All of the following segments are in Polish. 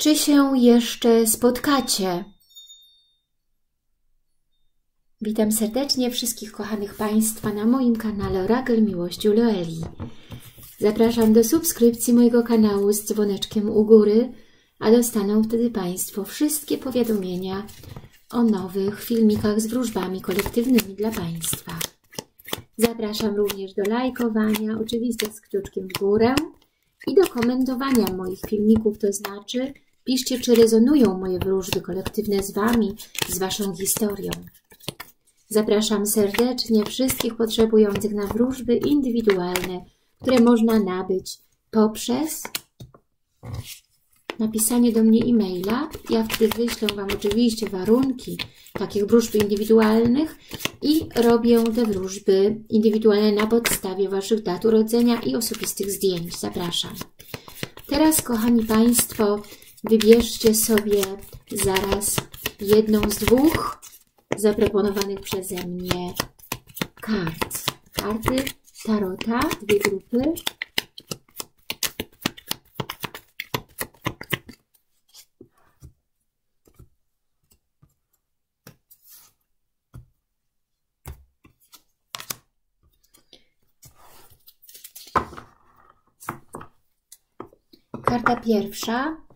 Czy się jeszcze spotkacie? Witam serdecznie wszystkich kochanych Państwa na moim kanale Orakel Miłości u Loeli. Zapraszam do subskrypcji mojego kanału z dzwoneczkiem u góry, a dostaną wtedy Państwo wszystkie powiadomienia o nowych filmikach z wróżbami kolektywnymi dla Państwa. Zapraszam również do lajkowania, oczywiście z kciuczkiem w górę, i do komentowania moich filmików, to znaczy piszcie, czy rezonują moje wróżby kolektywne z Wami, z Waszą historią. Zapraszam serdecznie wszystkich potrzebujących na wróżby indywidualne, które można nabyć poprzez napisanie do mnie e-maila. Ja wtedy wyślę Wam oczywiście warunki takich wróżb indywidualnych i robię te wróżby indywidualne na podstawie Waszych dat urodzenia i osobistych zdjęć. Zapraszam. Teraz, kochani Państwo, wybierzcie sobie zaraz jedną z dwóch zaproponowanych przeze mnie kart. Karty Tarota, dwie grupy. Karta pierwsza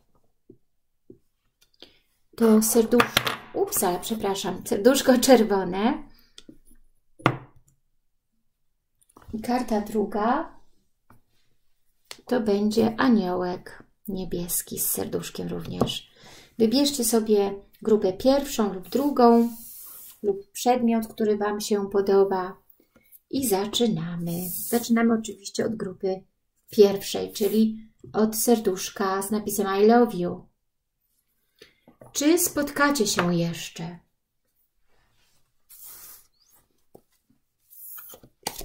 to serduszko, serduszko czerwone. Karta druga to będzie aniołek niebieski z serduszkiem również. Wybierzcie sobie grupę pierwszą lub drugą lub przedmiot, który Wam się podoba i zaczynamy. Zaczynamy oczywiście od grupy pierwszej, czyli od serduszka z napisem I love you. Czy spotkacie się jeszcze?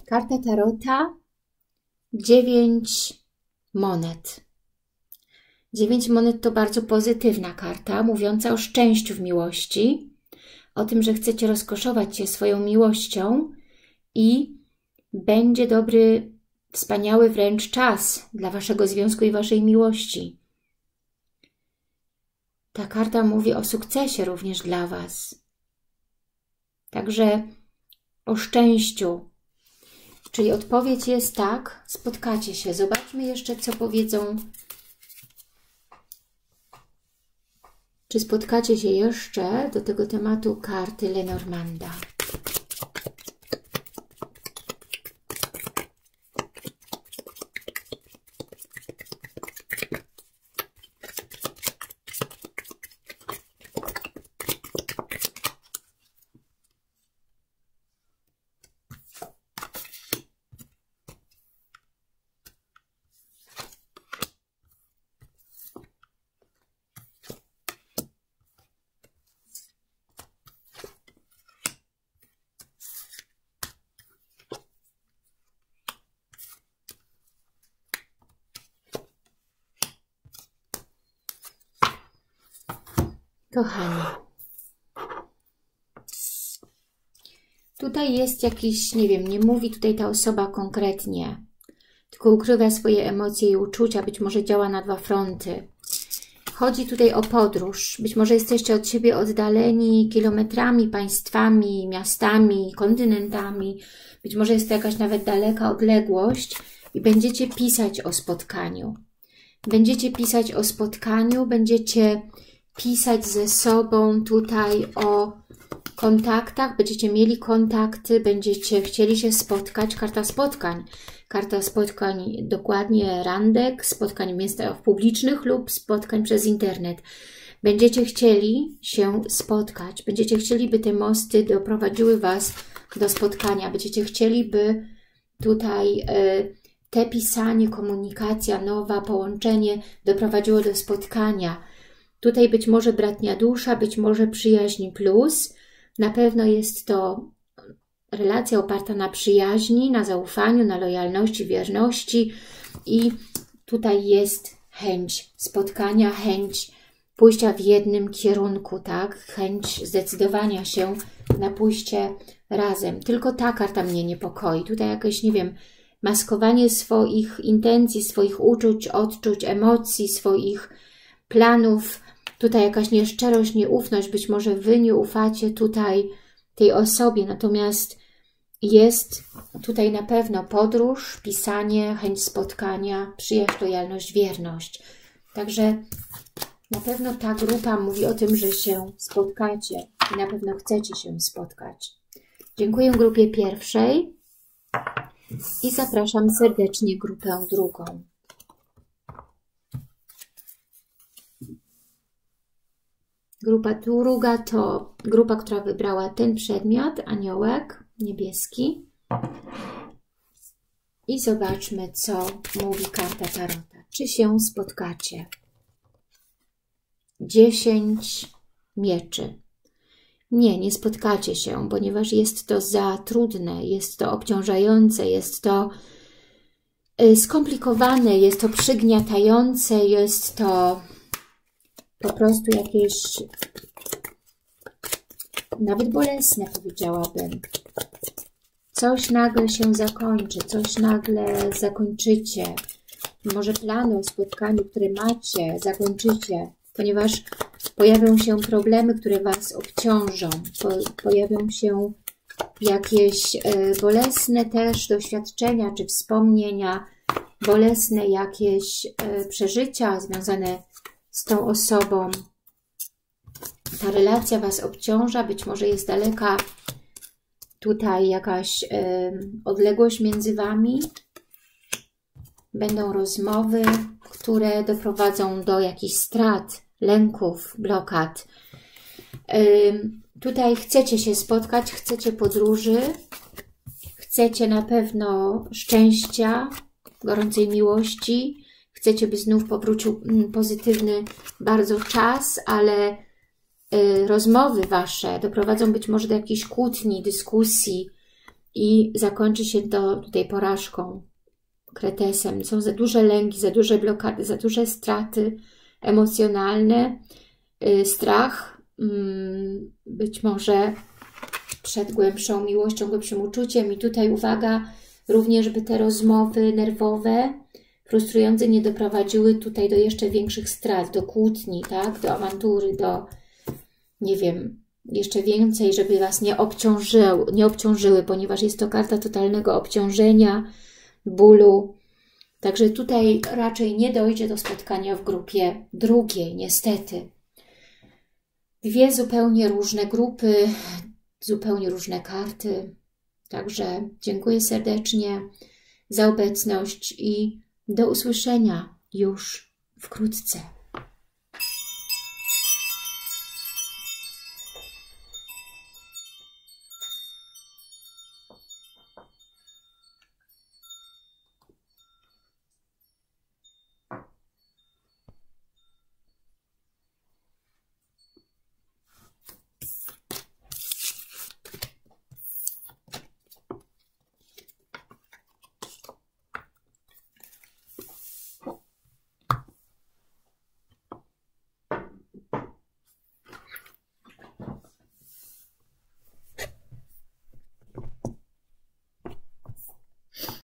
Karta Tarota, 9 monet. 9 monet to bardzo pozytywna karta, mówiąca o szczęściu w miłości, o tym, że chcecie rozkoszować się swoją miłością i będzie dobry, wspaniały wręcz czas dla Waszego związku i Waszej miłości. Ta karta mówi o sukcesie również dla Was. Także o szczęściu. Czyli odpowiedź jest tak, spotkacie się. Zobaczmy jeszcze, co powiedzą. Czy spotkacie się jeszcze? Do tego tematu karty Lenormanda. Kochani, tutaj jest jakiś, nie wiem, nie mówi tutaj ta osoba konkretnie, tylko ukrywa swoje emocje i uczucia, być może działa na dwa fronty. Chodzi tutaj o podróż, być może jesteście od siebie oddaleni kilometrami, państwami, miastami, kontynentami, być może jest to jakaś nawet daleka odległość i będziecie pisać o spotkaniu. Będziecie pisać o spotkaniu, będziecie pisać ze sobą tutaj o kontaktach, będziecie mieli kontakty, będziecie chcieli się spotkać. Karta spotkań. Karta spotkań, dokładnie randek, spotkań w miejscach publicznych lub spotkań przez internet. Będziecie chcieli się spotkać. Będziecie chcieli, by te mosty doprowadziły Was do spotkania. Będziecie chcieli, by tutaj te pisanie, komunikacja nowa, połączenie doprowadziło do spotkania. Tutaj być może bratnia dusza, być może przyjaźń plus. Na pewno jest to relacja oparta na przyjaźni, na zaufaniu, na lojalności, wierności i tutaj jest chęć spotkania, chęć pójścia w jednym kierunku, tak? Chęć zdecydowania się na pójście razem. Tylko ta karta mnie niepokoi. Tutaj jakieś, nie wiem, maskowanie swoich intencji, swoich uczuć, odczuć, emocji, swoich planów. Tutaj jakaś nieszczerość, nieufność. Być może wy nie ufacie tutaj tej osobie. Natomiast jest tutaj na pewno podróż, pisanie, chęć spotkania, przyjaźń, lojalność, wierność. Także na pewno ta grupa mówi o tym, że się spotkacie i na pewno chcecie się spotkać. Dziękuję grupie pierwszej i zapraszam serdecznie grupę drugą. Grupa druga to grupa, która wybrała ten przedmiot, aniołek niebieski. I zobaczmy, co mówi karta Tarota. Czy się spotkacie? 10 mieczy. Nie, nie spotkacie się, ponieważ jest to za trudne, jest to obciążające, jest to skomplikowane, jest to przygniatające, jest to po prostu jakieś nawet bolesne, powiedziałabym. Coś nagle się zakończy, coś nagle zakończycie. Może plany o spotkaniu, które macie, zakończycie, ponieważ pojawią się problemy, które was obciążą. Pojawią się jakieś bolesne też doświadczenia czy wspomnienia, bolesne jakieś przeżycia związane z tą osobą. Ta relacja was obciąża, być może jest daleka tutaj jakaś odległość między wami. Będą rozmowy, które doprowadzą do jakichś strat, lęków, blokad. Tutaj chcecie się spotkać, chcecie podróży, chcecie na pewno szczęścia, gorącej miłości, chcecie, by znów powrócił pozytywny bardzo czas, ale rozmowy wasze doprowadzą być może do jakichś kłótni, dyskusji i zakończy się to tutaj porażką, kretesem. Są za duże lęki, za duże blokady, za duże straty emocjonalne, strach, być może przed głębszą miłością, głębszym uczuciem. I tutaj uwaga również, by te rozmowy nerwowe, frustrujące nie doprowadziły tutaj do jeszcze większych strat, do kłótni, tak? Do awantury, do, nie wiem, jeszcze więcej, żeby was nie obciążyły, ponieważ jest to karta totalnego obciążenia, bólu. Także tutaj raczej nie dojdzie do spotkania w grupie drugiej, niestety. Dwie zupełnie różne grupy, zupełnie różne karty. Także dziękuję serdecznie za obecność i do usłyszenia już wkrótce.